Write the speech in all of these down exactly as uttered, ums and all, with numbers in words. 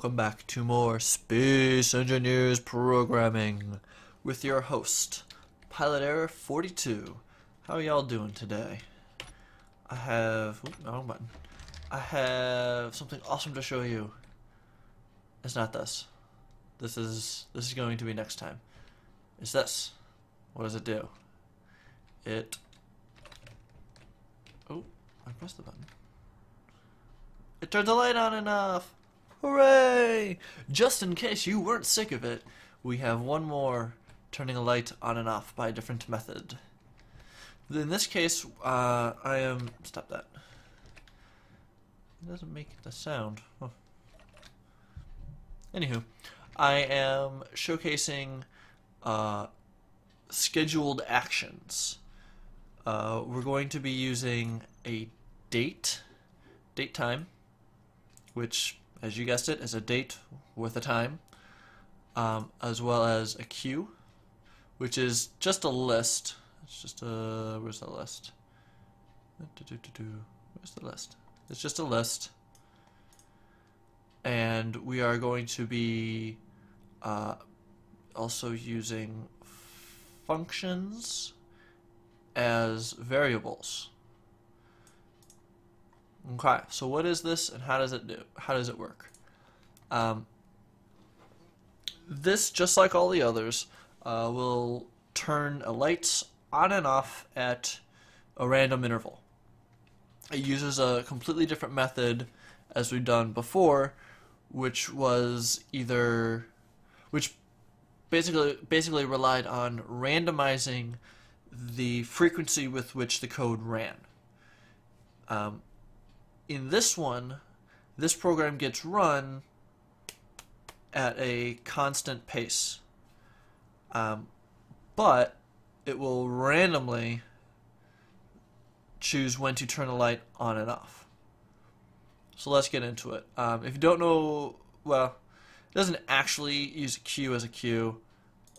welcome back to more Space Engineers programming with your host, Pilot Error forty-two. How are y'all doing today? I have, oops, wrong button. I have something awesome to show you. It's not this. This is this is going to be next time. It's this. What does it do? It. Oh, I pressed the button. It turned the light on enough. Hooray! Just in case you weren't sick of it, we have one more turning a light on and off by a different method. In this case, uh, I am... Stop that. It doesn't make the sound. Huh. Anywho, I am showcasing uh, scheduled actions. Uh, we're going to be using a date, date time, which, as you guessed it, is a date with a time, um, as well as a queue, which is just a list. It's just a, where's the list? Where's the list? It's just a list. And we are going to be uh, also using functions as variables. Okay, so what is this and how does it do? How does it work? Um, this, just like all the others, uh, will turn a light on and off at a random interval. It uses a completely different method as we've done before, which was either, which basically basically relied on randomizing the frequency with which the code ran. Um, In this one, this program gets run at a constant pace, um, but it will randomly choose when to turn a light on and off. So let's get into it. Um, if you don't know, well, it doesn't actually use a queue as a queue.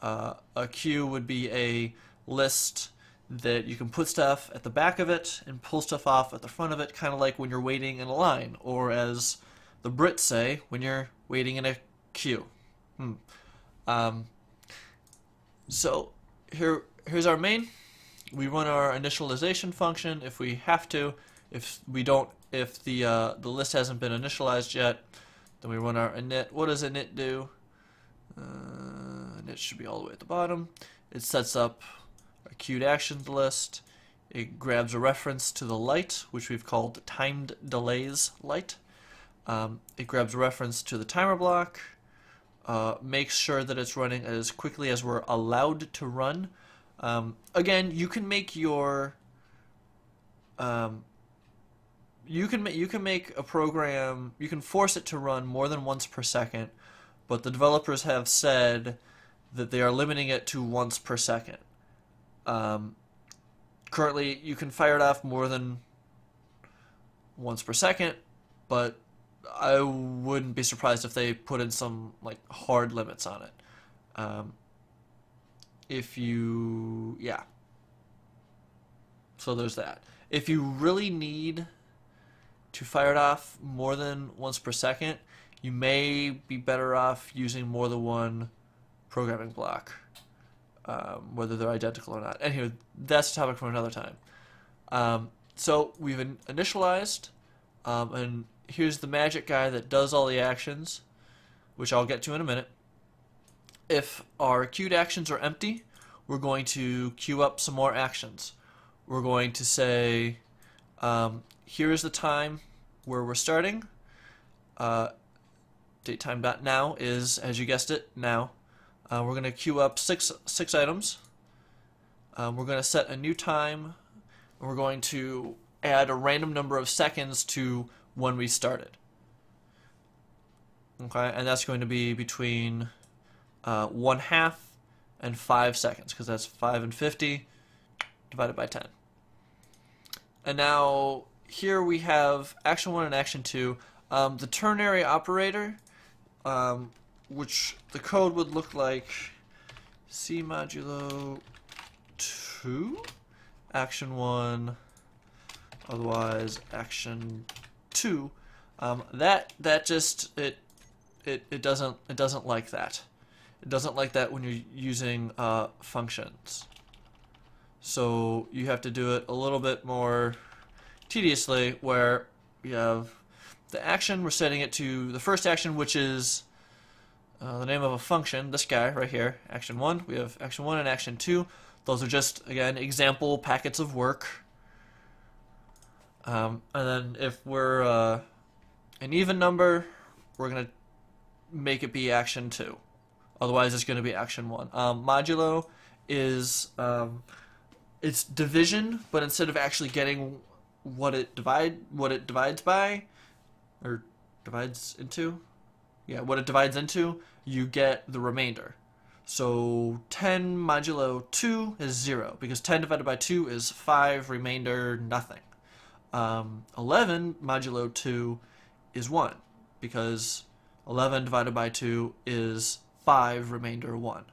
Uh, a queue would be a list that you can put stuff at the back of it and pull stuff off at the front of it, kind of like when you're waiting in a line, or as the Brits say, when you're waiting in a queue. Hmm. Um, so here, here's our main. We run our initialization function if we have to. If we don't, if the uh, the list hasn't been initialized yet, then we run our init. What does init do? Uh, init should be all the way at the bottom. It sets up a queued action list. It grabs a reference to the light, which we've called timed delays light. Um, it grabs a reference to the timer block, uh, makes sure that it's running as quickly as we're allowed to run. Um, again, you can make your um, you can you can make a program, you can force it to run more than once per second, but the developers have said that they are limiting it to once per second. Um, currently you can fire it off more than once per second, but I wouldn't be surprised if they put in some like hard limits on it. Um, if you, yeah. So there's that. If you really need to fire it off more than once per second, you may be better off using more than one programming block. Um, whether they're identical or not. Anyway, that's a topic for another time. Um, so we've in initialized, um, and here's the magic guy that does all the actions, which I'll get to in a minute. If our queued actions are empty, we're going to queue up some more actions. We're going to say, um, here is the time where we're starting. Uh, DateTime.now is, as you guessed it, now. Uh, we're going to queue up six six items. Um, we're going to set a new time, and we're going to add a random number of seconds to when we started. Okay, and that's going to be between uh, one half and five seconds, because that's five and fifty divided by ten. And now here we have action one and action two. Um, the ternary operator. Um, which the code would look like C modulo two, action one, otherwise action two. Um, that that just it it, it doesn't it doesn't like that. It doesn't like that when you're using uh, functions. So you have to do it a little bit more tediously, where we have the action, we're setting it to the first action, which is uh, the name of a function, this guy right here, action one. We have action one and action two. Those are just, again, example packets of work. Um, and then if we're uh, an even number, we're going to make it be action two. Otherwise, it's going to be action one. Um, modulo is um, it's division, but instead of actually getting what it divide what it divides by, or divides into, yeah, what it divides into, you get the remainder. So ten modulo two is zero, because ten divided by two is five, remainder nothing. Um, eleven modulo two is one, because eleven divided by two is five, remainder one.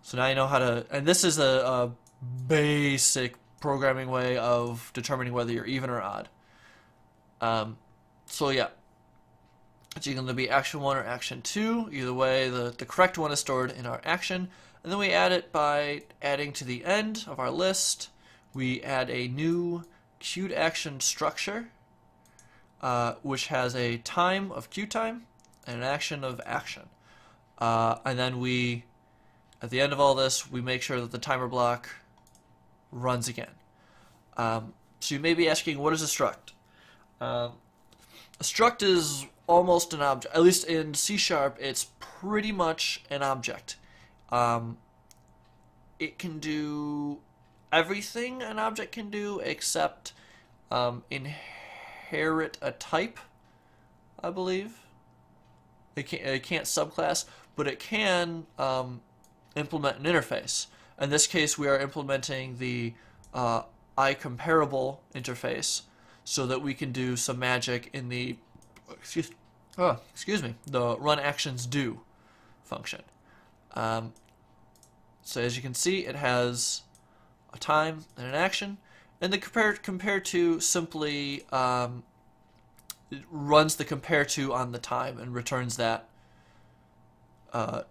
So now you know how to, and this is a, a basic programming way of determining whether you're even or odd. Um, so yeah, it's either going to be action one or action two. Either way, the, the correct one is stored in our action. And then we add it by adding to the end of our list, we add a new queued action structure, uh, which has a time of queue time and an action of action. Uh, and then we, at the end of all this, we make sure that the timer block runs again. Um, so you may be asking, what is a struct? Um, a struct is almost an object. At least in C sharp, it's pretty much an object. Um, it can do everything an object can do except um, inherit a type, I believe. It can't, it can't subclass, but it can um, implement an interface. In this case, we are implementing the uh, IComparable interface, so that we can do some magic in the excuse, oh, excuse me, the run actions do function. Um, so as you can see, it has a time and an action, and the compare compare to simply um, it runs the compare to on the time and returns that uh,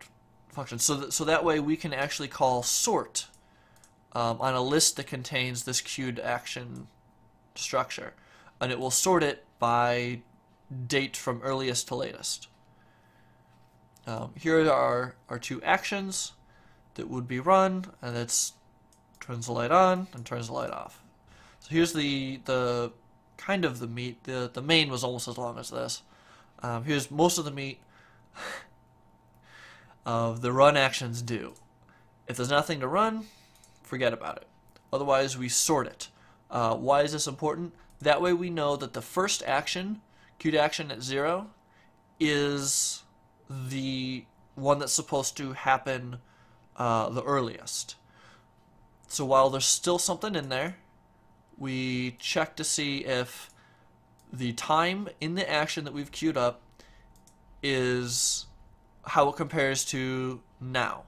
function. So, th so that way we can actually call sort um, on a list that contains this queued action structure, and it will sort it by date from earliest to latest. Um, here are our two actions that would be run, and that's turns the light on and turns the light off. So here's the the kind of the meat. The, the main was almost as long as this. Um, here's most of the meat of the run actions do. If there's nothing to run, forget about it. Otherwise, we sort it. Uh, why is this important? That way we know that the first action, queued action at zero, is the one that's supposed to happen uh, the earliest. So while there's still something in there, we check to see if the time in the action that we've queued up is how it compares to now.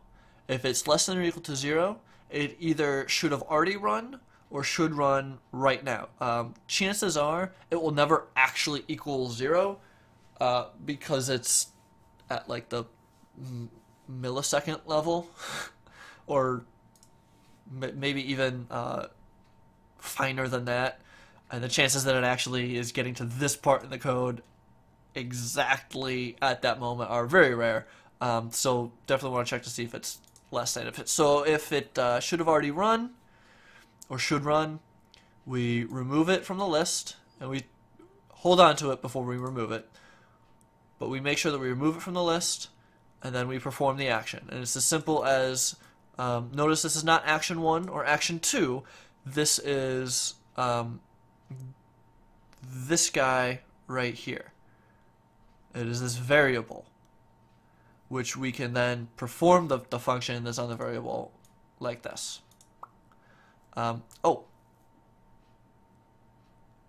If it's less than or equal to zero, it either should have already run or should run right now. Um, chances are it will never actually equal zero uh, because it's at like the millisecond level or maybe even uh, finer than that, and the chances that it actually is getting to this part in the code exactly at that moment are very rare. Um, so definitely want to check to see if it's less than. If it, so if it uh, should have already run or should run, we remove it from the list, and we hold on to it before we remove it, but we make sure that we remove it from the list, and then we perform the action. And it's as simple as um, notice this is not action one or action two. This is um, this guy right here. It is this variable, which we can then perform the, the function that's on the variable like this. Um, oh,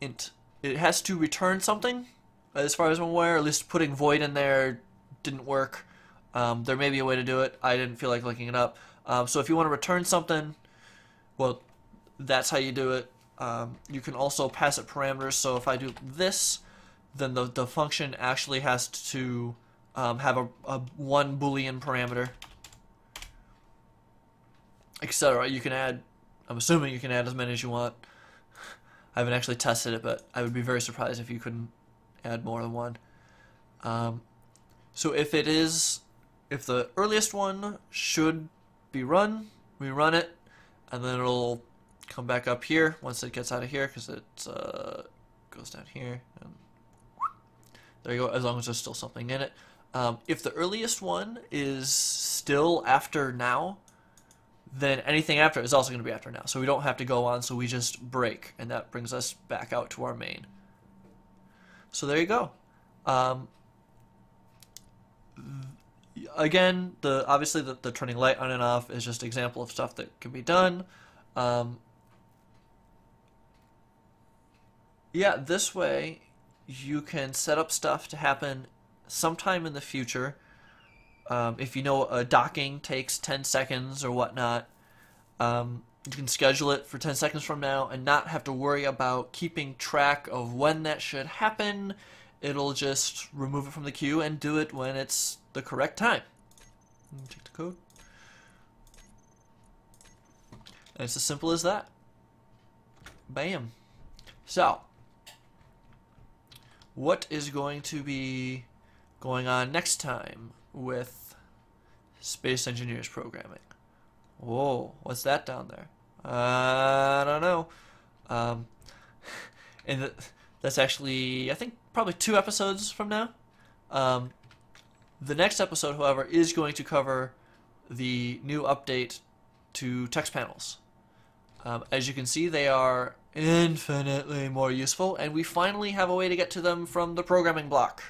int. It has to return something, as far as I'm aware. At least putting void in there didn't work. Um, there may be a way to do it. I didn't feel like looking it up. Um, so if you want to return something, well, that's how you do it. Um, you can also pass it parameters. So if I do this, then the, the function actually has to um, have a, a one Boolean parameter, et cetera. You can add, I'm assuming you can add as many as you want. I haven't actually tested it, but I would be very surprised if you couldn't add more than one. Um, so if it is, if the earliest one should be run, we run it, and then it'll come back up here once it gets out of here, because it uh, goes down here. And there you go, as long as there's still something in it. Um, if the earliest one is still after now, then anything after is also going to be after now. So we don't have to go on, so we just break, and that brings us back out to our main. So there you go. Um, again, the obviously the, the turning light on and off is just an example of stuff that can be done. Um, yeah, this way you can set up stuff to happen sometime in the future. Um, if you know a docking takes ten seconds or whatnot, um, you can schedule it for ten seconds from now and not have to worry about keeping track of when that should happen. It'll just remove it from the queue and do it when it's the correct time. Check the code. And it's as simple as that. Bam. So, what is going to be going on next time with Space Engineers programming? Whoa, what's that down there? Uh, I don't know. Um, and the, that's actually, I think, probably two episodes from now. Um, the next episode, however, is going to cover the new update to text panels. Um, as you can see, they are infinitely more useful, and we finally have a way to get to them from the programming block.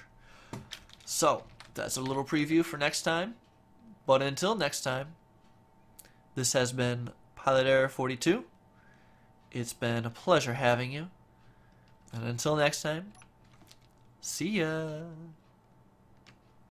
So, that's a little preview for next time. But until next time, this has been Pilot Error forty-two. It's been a pleasure having you. And until next time, see ya!